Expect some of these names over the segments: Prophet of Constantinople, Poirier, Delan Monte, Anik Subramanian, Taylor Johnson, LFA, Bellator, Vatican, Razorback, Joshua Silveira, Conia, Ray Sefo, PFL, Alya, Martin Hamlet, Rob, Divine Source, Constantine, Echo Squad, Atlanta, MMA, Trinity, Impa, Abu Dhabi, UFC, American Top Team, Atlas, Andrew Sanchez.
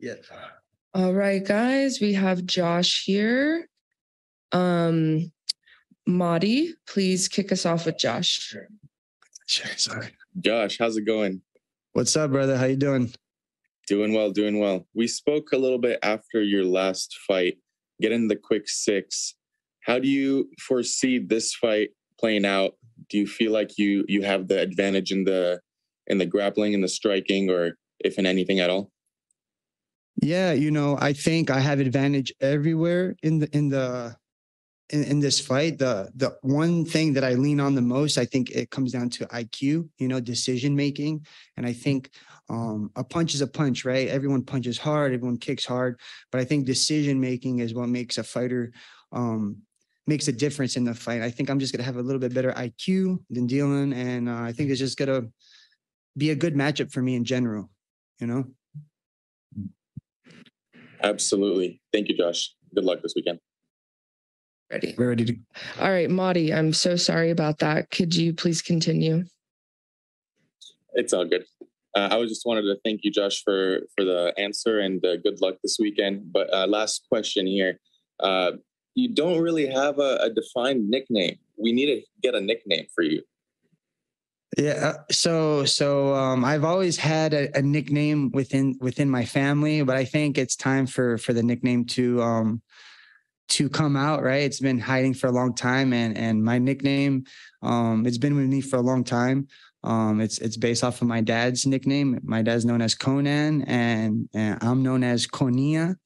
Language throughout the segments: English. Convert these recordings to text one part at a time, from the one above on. Yeah. All right, guys, we have Josh here. Madi, please kick us off with Josh. Sure, sorry. Josh, how's it going? What's up, brother? How you doing? Doing well, doing well. We spoke a little bit after your last fight, getting the quick six. How do you foresee this fight playing out? Do you feel like you have the advantage in the grappling and the striking, or if in anything at all? Yeah, you know, I think I have advantage everywhere in this fight. The one thing that I lean on the most, I think it comes down to IQ, you know, decision making. And I think a punch is a punch, right? Everyone punches hard, everyone kicks hard, but I think decision making is what makes a fighter makes a difference in the fight. I think I'm just gonna have a little bit better IQ than Delan, and I think it's just gonna be a good matchup for me in general, you know. Absolutely. Thank you, Josh. Good luck this weekend. Ready. We're ready to. All right, Madi, I'm so sorry about that. Could you please continue? It's all good. I just wanted to thank you, Josh, for the answer, and good luck this weekend. But last question here. You don't really have a defined nickname. We need to get a nickname for you. Yeah. So I've always had a nickname within my family, but I think it's time for the nickname to come out, right? It's been hiding for a long time, and my nickname, it's been with me for a long time. It's based off of my dad's nickname. My dad's known as Conan, and I'm known as Conia.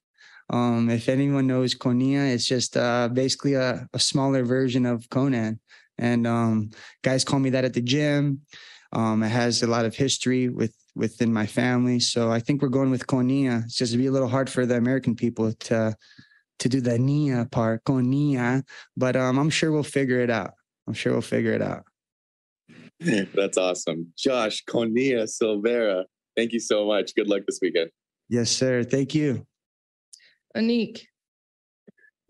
If anyone knows Conia, it's just basically a smaller version of Conan. And guys call me that at the gym. It has a lot of history within my family. So I think we're going with Conia. It's just to be a little hard for the American people to do the Nia part, Conia. But I'm sure we'll figure it out. That's awesome. Josh, Conia Silveira, thank you so much. Good luck this weekend. Yes, sir. Thank you. Anik.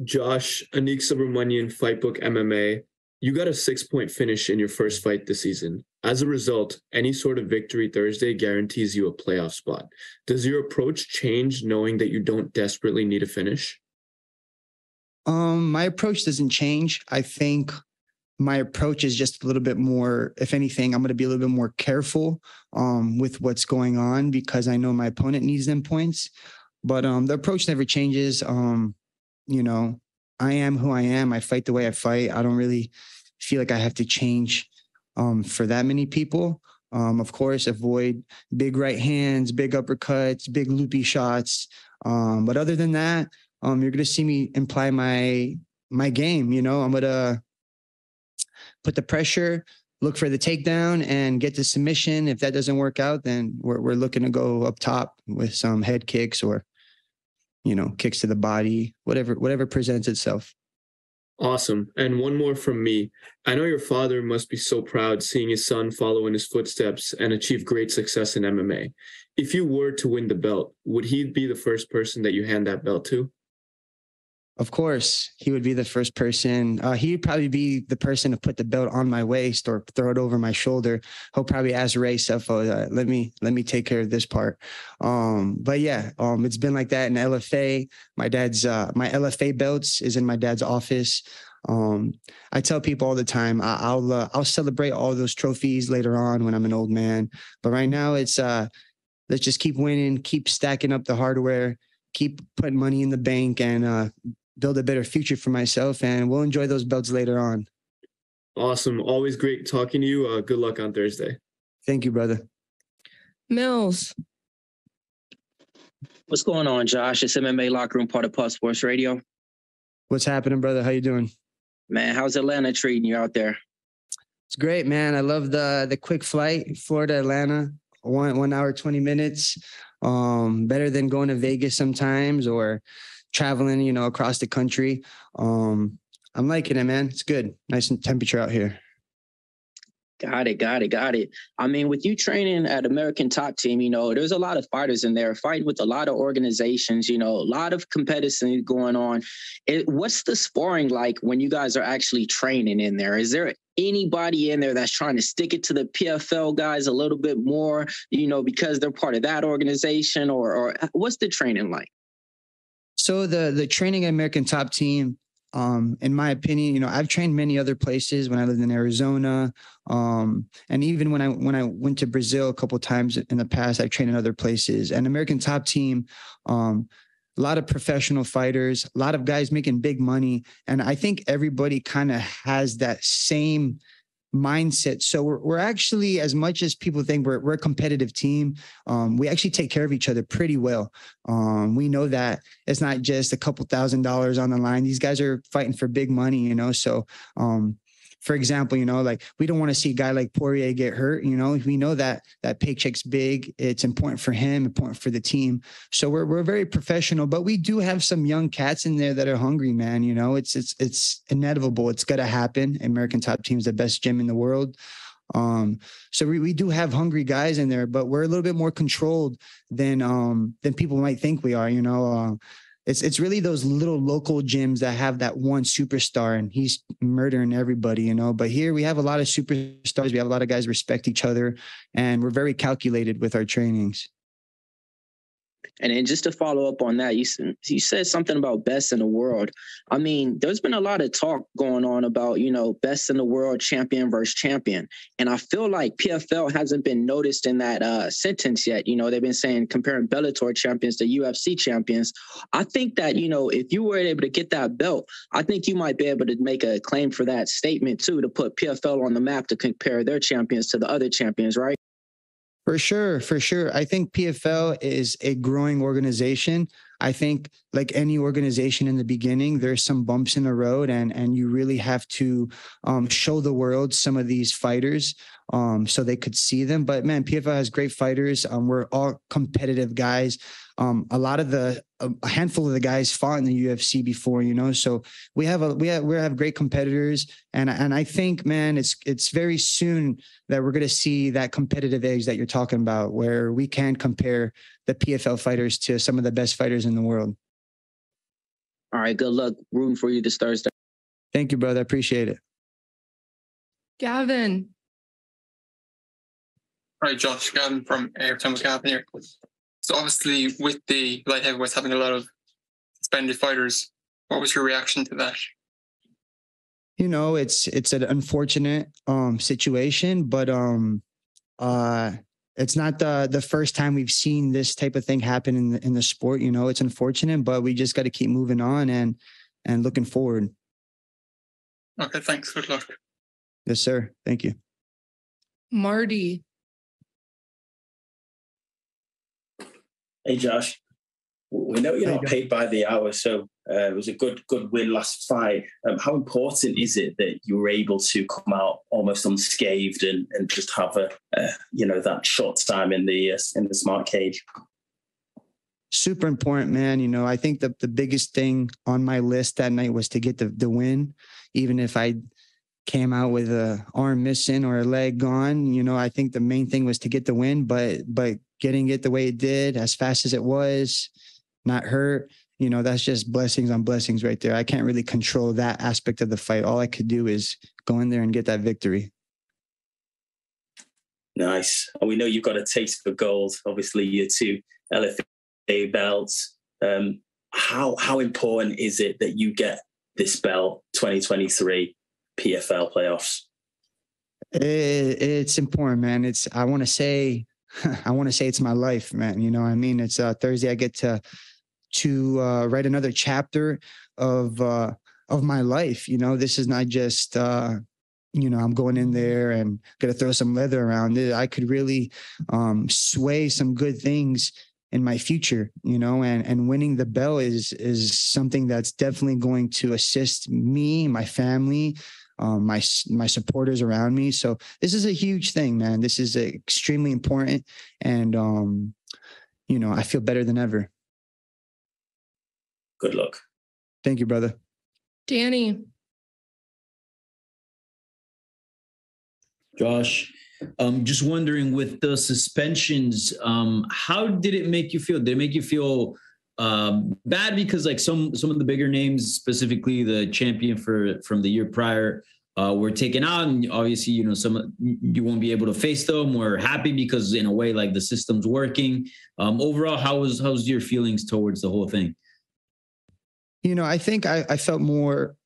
Josh, Anik Subramanian, Fightbook MMA. You got a 6-point finish in your first fight this season. As a result, any sort of victory Thursday guarantees you a playoff spot. Does your approach change knowing that you don't desperately need a finish? My approach doesn't change. I think my approach is just a little bit more, if anything, I'm going to be a little bit more careful with what's going on, because I know my opponent needs them points. But the approach never changes. You know, I am who I am. I fight the way I fight. I don't really feel like I have to change for that many people. Of course, avoid big right hands, big uppercuts, big loopy shots. But other than that, you're going to see me imply my game. You know, I'm going to put the pressure, look for the takedown, and get the submission. If that doesn't work out, then we're looking to go up top with some head kicks or, you know, kicks to the body, whatever presents itself. Awesome. And one more from me. I know your father must be so proud seeing his son follow in his footsteps and achieve great success in MMA. If you were to win the belt, would he be the first person that you hand that belt to? Of course, he would be the first person. He'd probably be the person to put the belt on my waist or throw it over my shoulder. He'll probably ask Ray Sefo, let me take care of this part. But yeah, it's been like that in LFA. My dad's my LFA belts is in my dad's office. I tell people all the time, I'll celebrate all those trophies later on when I'm an old man. But right now, it's let's just keep winning, keep stacking up the hardware, keep putting money in the bank, and build a better future for myself, and we'll enjoy those belts later on. Awesome. Always great talking to you. Good luck on Thursday. Thank you, brother. Mills. What's going on, Josh? It's MMA Locker Room, part of Puff Sports Radio. What's happening, brother? How you doing? Man, how's Atlanta treating you out there? It's great, man. I love the quick flight, Florida, Atlanta, one hour, 20 minutes. Better than going to Vegas sometimes, or traveling, you know, across the country. I'm liking it, man. It's good. Nice temperature out here. Got it. I mean, with you training at American Top Team, you know, there's a lot of fighters in there fighting with a lot of organizations, you know, a lot of competition going on. What's the sparring like when you guys are actually training in there? Is there anybody in there that's trying to stick it to the PFL guys a little bit more, you know, because they're part of that organization, or what's the training like? So the training at American Top Team, in my opinion, you know, I've trained many other places when I lived in Arizona. And even when I went to Brazil a couple of times in the past, I've trained in other places. And American Top Team, a lot of professional fighters, a lot of guys making big money. And I think everybody kind of has that same mindset. So we're actually, as much as people think we're a competitive team, we actually take care of each other pretty well. We know that it's not just a couple $1,000s on the line. These guys are fighting for big money, you know? So, for example, you know, like we don't want to see a guy like Poirier get hurt. You know, we know that that paycheck's big. It's important for him, important for the team. So we're very professional, but we do have some young cats in there that are hungry, man. You know, it's inevitable. It's going to happen. American Top Team's the best gym in the world. So we do have hungry guys in there, but we're a little bit more controlled than people might think we are, you know. It's really those little local gyms that have that one superstar and he's murdering everybody, you know. But here we have a lot of superstars. We have a lot of guys respect each other, and we're very calculated with our trainings. And then just to follow up on that, you said something about best in the world. I mean, there's been a lot of talk going on about, you know, best in the world, champion versus champion. And I feel like PFL hasn't been noticed in that sentence yet. You know, they've been saying comparing Bellator champions to UFC champions. I think that, you know, if you were able to get that belt, I think you might be able to make a claim for that statement too, to put PFL on the map to compare their champions to the other champions, right? For sure. I think PFL is a growing organization. I think like any organization in the beginning, there's some bumps in the road, and you really have to show the world some of these fighters so they could see them. But man, PFL has great fighters. We're all competitive guys. A handful of the guys fought in the UFC before, you know, so we have great competitors. And I think, man, it's very soon that we're going to see that competitive edge that you're talking about, where we can compare the PFL fighters to some of the best fighters in the world. All right. Good luck. Rooting for you this Thursday. Thank you, brother. I appreciate it. Gavin. All right, Josh, Gavin from Airtime with Gavin here. So obviously with the light heavyweights having a lot of suspended fighters, what was your reaction to that? You know, it's an unfortunate situation, but it's not the first time we've seen this type of thing happen in the sport. You know, it's unfortunate, but we just got to keep moving on and looking forward. Okay, thanks. Good luck. Yes, sir. Thank you. Marty. Hey, Josh, we know you're not paid by the hour, so it was a good win last fight. How important is it that you were able to come out almost unscathed and just have that short time in the smart cage? Super important, man. You know, I think the biggest thing on my list that night was to get the win, even if I came out with an arm missing or a leg gone. You know, I think the main thing was to get the win, but getting it the way it did, as fast as it was, not hurt, you know, that's just blessings on blessings right there. I can't really control that aspect of the fight. All I could do is go in there and get that victory. Nice. And we know you've got a taste for gold. Obviously, your two LFA belts. How important is it that you get this belt 2023 PFL playoffs? It's important, man. I want to say it's my life, man. You know what I mean? It's Thursday. I get to write another chapter of my life. You know, this is not just, I'm going in there and going to throw some leather around. I could really sway some good things in my future, you know, and winning the bell is something that's definitely going to assist me, my family, my supporters around me. So this is a huge thing, man. This is extremely important. And, I feel better than ever. Good luck. Thank you, brother. Danny. Josh, just wondering with the suspensions, how did it make you feel? Did it make you feel bad? Because like some of the bigger names, specifically the champion from the year prior, were taken out, and obviously, you know, some, you won't be able to face them. We're happy because in a way, like, the system's working. Overall, how's your feelings towards the whole thing? You know, I think I felt more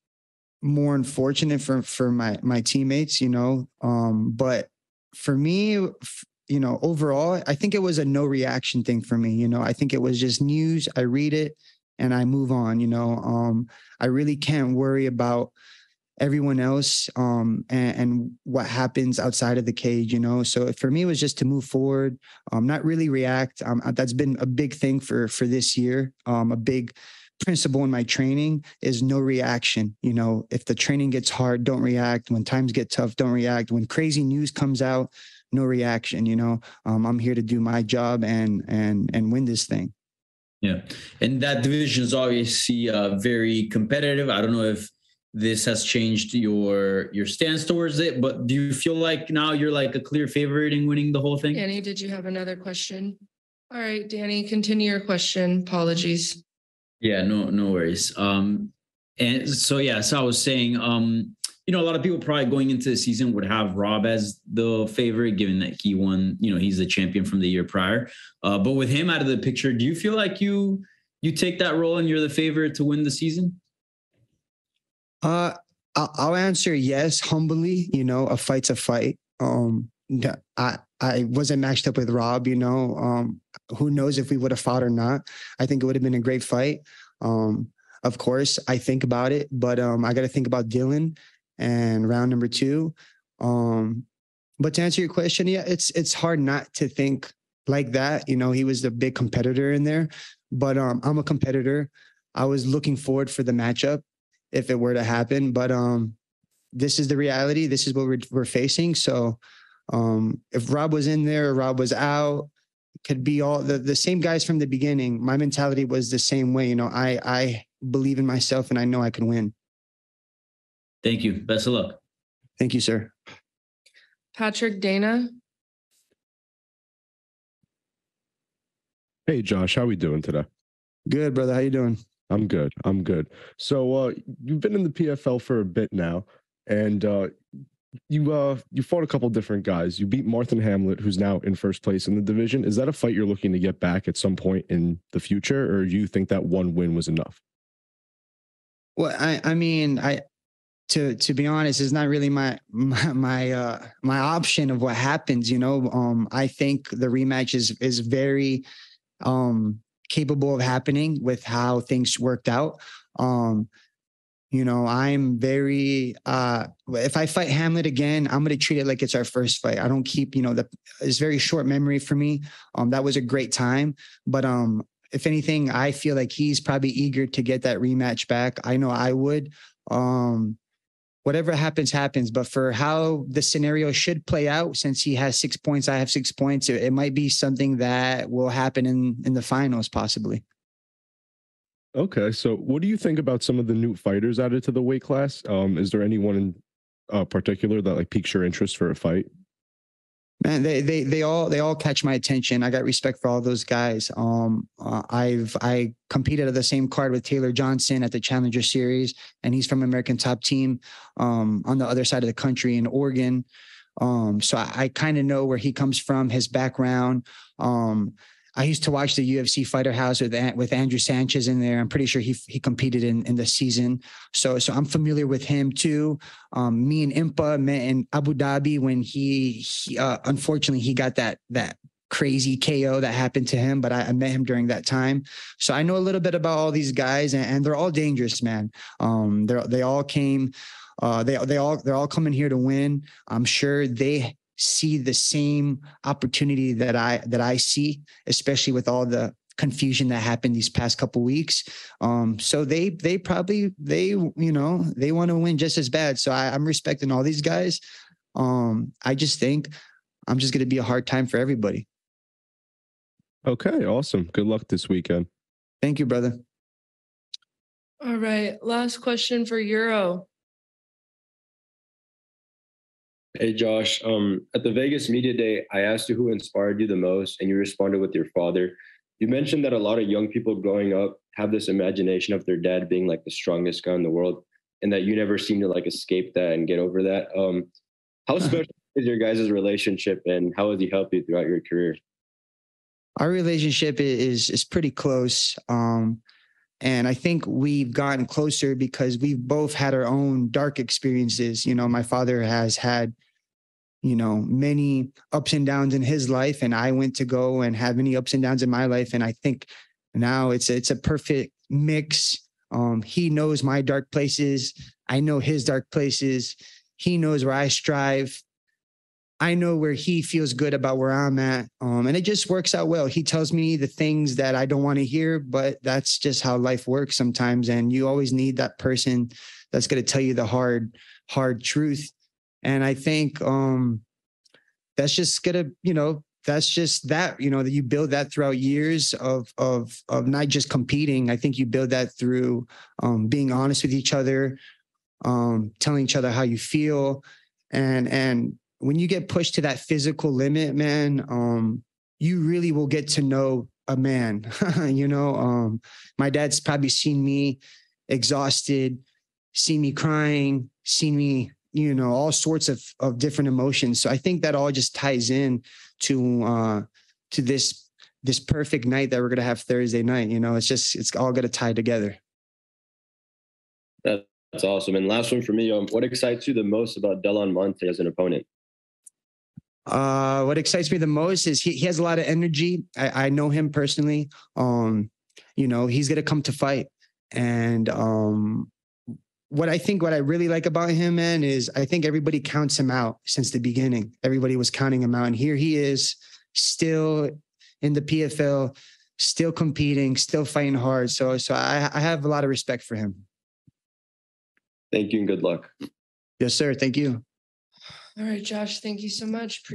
unfortunate for my teammates, you know, but for me, you know, overall, I think it was a no reaction thing for me. You know, I think it was just news. I read it and I move on, you know. I really can't worry about everyone else and what happens outside of the cage, you know. So for me, it was just to move forward, not really react. That's been a big thing for this year. A big principle in my training is no reaction. You know, if the training gets hard, don't react. When times get tough, don't react. When crazy news comes out, no reaction. You know, I'm here to do my job and win this thing. Yeah. And that division is obviously very competitive. I don't know if this has changed your stance towards it, but do you feel like now you're like a clear favorite in winning the whole thing? Danny, did you have another question? All right, Danny, continue your question. Apologies. Yeah, no worries. And so, yeah, so I was saying, you know, a lot of people probably going into the season would have Rob as the favorite, given that he won, you know, he's the champion from the year prior. But with him out of the picture, do you feel like you take that role and you're the favorite to win the season? I'll answer yes, humbly. You know, a fight's a fight. I wasn't matched up with Rob, you know. Who knows if we would have fought or not. I think it would have been a great fight. Of course, I think about it, but I got to think about Delan and round number 2. But to answer your question, yeah, it's hard not to think like that. You know, he was the big competitor in there, but I'm a competitor. I was looking forward for the matchup if it were to happen, but this is the reality. This is what we're facing. So if Rob was in there or Rob was out, could be all the same guys from the beginning. My mentality was the same way. You know, I believe in myself and I know I can win. Thank you. Best of luck. Thank you, sir. Patrick, Dana. Hey, Josh, how we doing today? Good, brother. How you doing? I'm good. So you've been in the PFL for a bit now, and you fought a couple different guys. You beat Martin Hamlet, who's now in first place in the division. Is that a fight you're looking to get back at some point in the future, or do you think that one win was enough? Well, I mean, to be honest, it's not really my option of what happens. You know, I think the rematch is very capable of happening with how things worked out. You know, I'm very, if I fight Hamlet again, I'm going to treat it like it's our first fight. I don't keep, you know, it's very short memory for me. That was a great time, but, if anything, I feel like he's probably eager to get that rematch back. I know I would, whatever happens, but for how the scenario should play out, since he has 6 points, I have 6 points, it might be something that will happen in the finals, possibly. Okay, so what do you think about some of the new fighters added to the weight class? Is there anyone in particular that like piques your interest for a fight? Man, they all catch my attention. I got respect for all those guys. I competed at the same card with Taylor Johnson at the Challenger Series, and he's from American Top Team on the other side of the country in Oregon. So I kind of know where he comes from, his background. I used to watch the UFC Fighter House with Andrew Sanchez in there. I'm pretty sure he competed in the season. So I'm familiar with him too. Me and Impa met in Abu Dhabi when he unfortunately he got that crazy KO that happened to him, but I met him during that time. So I know a little bit about all these guys, and they're all dangerous, man. They're all coming here to win. I'm sure they see the same opportunity that I see, especially with all the confusion that happened these past couple of weeks. So they probably, you know, they want to win just as bad. So I'm respecting all these guys. I just think I'm just going to be a hard time for everybody. Okay. Awesome. Good luck this weekend. Thank you, brother. All right. Last question for Euro. Hey, Josh, at the Vegas Media Day, I asked you who inspired you the most, and you responded with your father. You mentioned that a lot of young people growing up have this imagination of their dad being like the strongest guy in the world, and that you never seem to like escape that and get over that. How special is your guys' relationship, and how has he helped you throughout your career? Our relationship is pretty close. And I think we've gotten closer because we've both had our own dark experiences. You know, my father has had, you know, many ups and downs in his life, and I went to go and have many ups and downs in my life. And I think now it's a perfect mix. He knows my dark places. I know his dark places. He knows where I strive. I know where he feels good about where I'm at. And it just works out well. He tells me the things that I don't want to hear, but that's just how life works sometimes. And you always need that person that's going to tell you the hard truth. And I think that's just going to, you know, that's just that, you know, that you build that throughout years of not just competing. I think you build that through being honest with each other, telling each other how you feel. And when you get pushed to that physical limit, man, you really will get to know a man. You know, my dad's probably seen me exhausted, seen me crying, seen me, you know, all sorts of different emotions. So I think that all just ties in to this perfect night that we're going to have Thursday night. You know, it's all going to tie together. That's awesome. And last one for me, what excites you the most about Delan Monte as an opponent? What excites me the most is he has a lot of energy. I know him personally. You know, he's going to come to fight. And what I really like about him, man, is I think everybody counts him out since the beginning. Everybody was counting him out. And here he is still in the PFL, still competing, still fighting hard. So I have a lot of respect for him. Thank you and good luck. Yes, sir. Thank you. All right, Josh. Thank you so much.